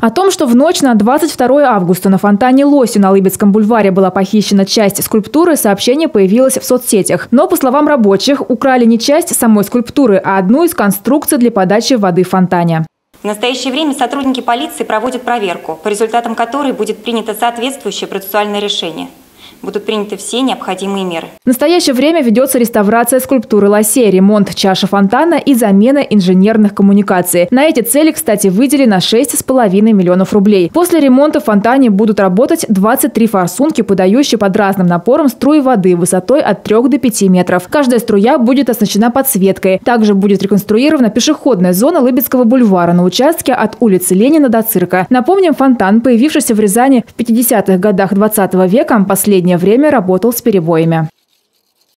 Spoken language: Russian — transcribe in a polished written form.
О том, что в ночь на 22 августа на фонтане Лоси на Лыбедском бульваре была похищена часть скульптуры, сообщение появилось в соцсетях. Но, по словам рабочих, украли не часть самой скульптуры, а одну из конструкций для подачи воды в фонтане. В настоящее время сотрудники полиции проводят проверку, по результатам которой будет принято соответствующее процессуальное решение. Будут приняты все необходимые меры. В настоящее время ведется реставрация скульптуры Лоси, ремонт чаши фонтана и замена инженерных коммуникаций. На эти цели, кстати, выделено 6,5 миллионов рублей. После ремонта в фонтане будут работать 23 форсунки, подающие под разным напором струи воды высотой от 3 до 5 метров. Каждая струя будет оснащена подсветкой. Также будет реконструирована пешеходная зона Лыбедского бульвара на участке от улицы Ленина до цирка. Напомним, фонтан, появившийся в Рязани в 50-х годах 20 века, последний время работал с перебоями.